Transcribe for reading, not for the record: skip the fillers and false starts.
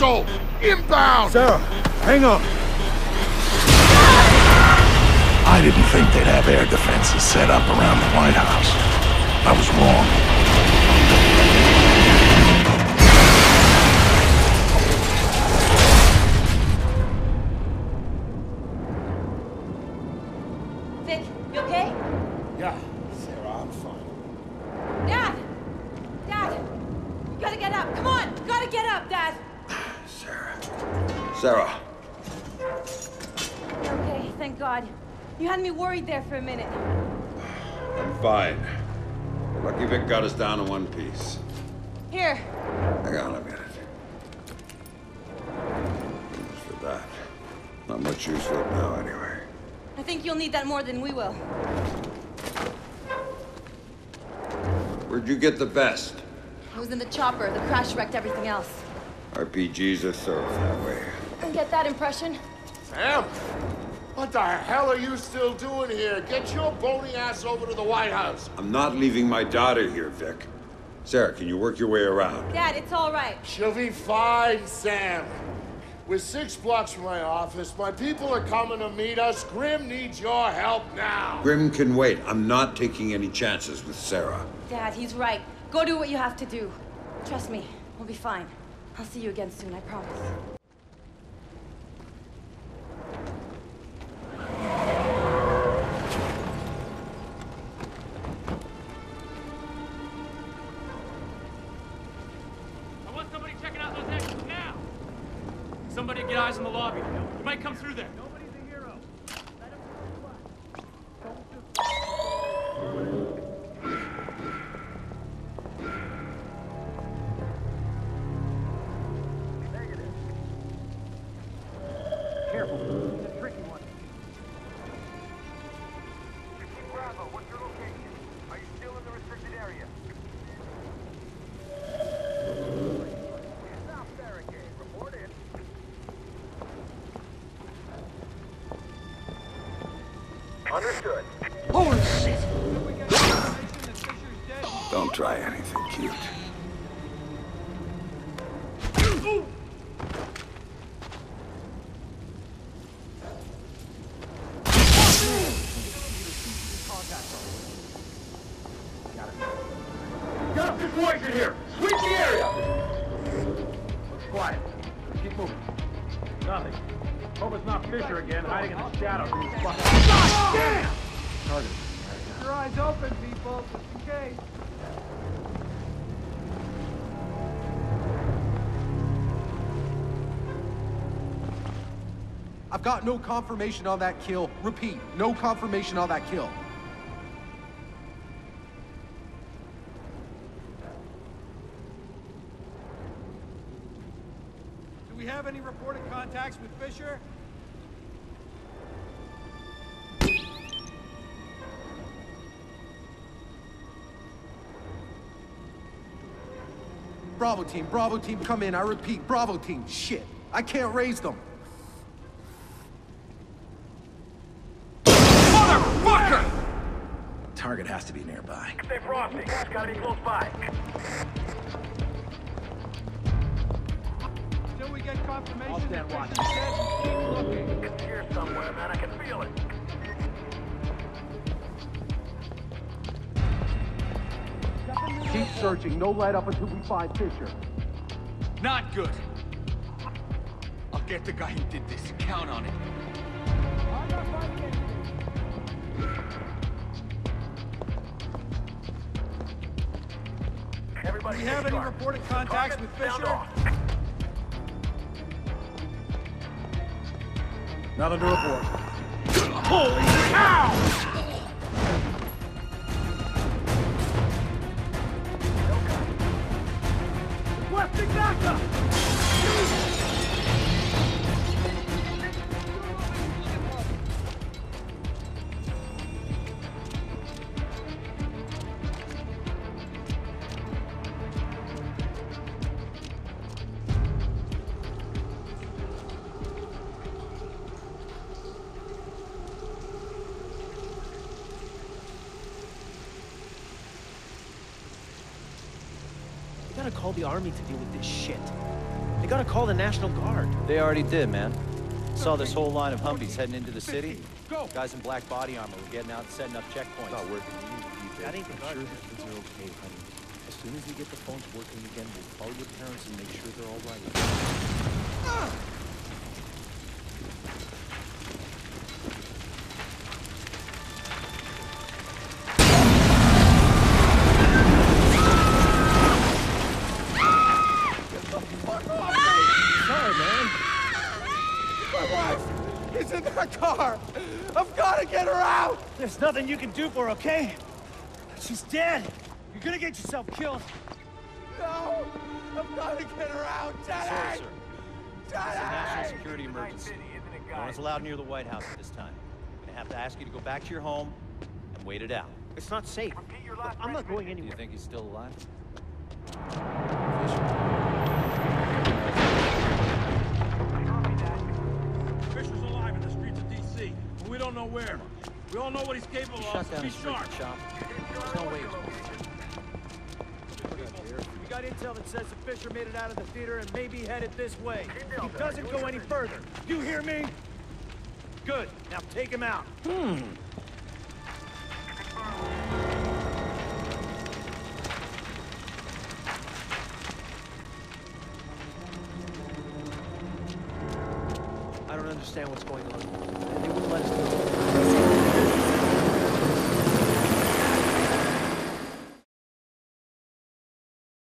missile! Inbound! Sarah, hang on. I didn't think they'd have air defenses set up around the White House. I was wrong. Vic, you okay? Yeah, Sarah, I'm fine. Dad! Dad! You gotta get up! Come on! You gotta get up, Dad! Sarah. Sarah. Okay, thank God. You had me worried there for a minute. I'm fine. Lucky Vic got us down to one piece. Here. Hang on a minute. Thanks for that. Not much use for it now, anyway. I think you'll need that more than we will. Where'd you get the vest? I was in the chopper. The crash wrecked everything else. RPGs are thorough that way. Didn't get that impression? Sam! What the hell are you still doing here? Get your bony ass over to the White House! I'm not leaving my daughter here, Vic. Sarah, can you work your way around? Dad, it's all right. She'll be fine, Sam. We're 6 blocks from my office. My people are coming to meet us. Grim needs your help now. Grim can wait. I'm not taking any chances with Sarah. Dad, he's right. Go do what you have to do. Trust me, we'll be fine. I'll see you again soon, I promise. I want somebody checking out those exits now. Somebody get eyes in the lobby. You might come through there. Nobody's a hero. Let him do what? Negative. Careful. It's a tricky one. 15 Bravo, what's your location? Are you still in the restricted area? Understood. Holy shit! Don't try anything cute. Got a situation here! Sweep the area! Quiet. Keep moving. Nothing. Hope it's not Fisher again, hiding in the shadows. God damn! Target. Keep your eyes open, people, just in case. I've got no confirmation on that kill. Repeat, no confirmation on that kill. Do we have any reported contacts with Fisher? Bravo team, come in. I repeat, Bravo team. Shit, I can't raise them. Motherfucker! Target has to be nearby. Stay frosty. It's gotta be close by. Get confirmation. I'll stand watch. Keep looking. It's here somewhere, man. I can feel it. Keep searching. No let up until we find Fisher. Not good. I'll get the guy who did this. Count on it. I'm not finding it. Everybody, do we have any reported contacts with Fisher? Nothing to report. Holy cow! Requesting backup! Gotta call the army to deal with this shit. I You gotta call the National Guard. They already did, man. Saw this whole line of Humvees heading into the city. Go. Guys in black body armor were getting out and setting up checkpoints. Not working. That ain't the guard. I'm sure the kids are okay, honey. As soon as we get the phones working again, we'll call your parents and make sure they're all right. There's nothing you can do for her, okay? She's dead. You're gonna get yourself killed. No! I've gotta get her out, Daddy! Sorry, sir. Daddy! It's a national security emergency. No one's allowed near the White House at this time. I'm gonna have to ask you to go back to your home and wait it out. It's not safe. Look, I'm not going anywhere. Do you think he's still alive? Fisher. Fisher's alive in the streets of D.C., but we don't know where. We all know what he's capable of. Be sharp. There's no way. We got intel that says the Fisher made it out of the theater and may be headed this way. He doesn't go any further. You hear me? Good. Now take him out. I don't understand what's going on.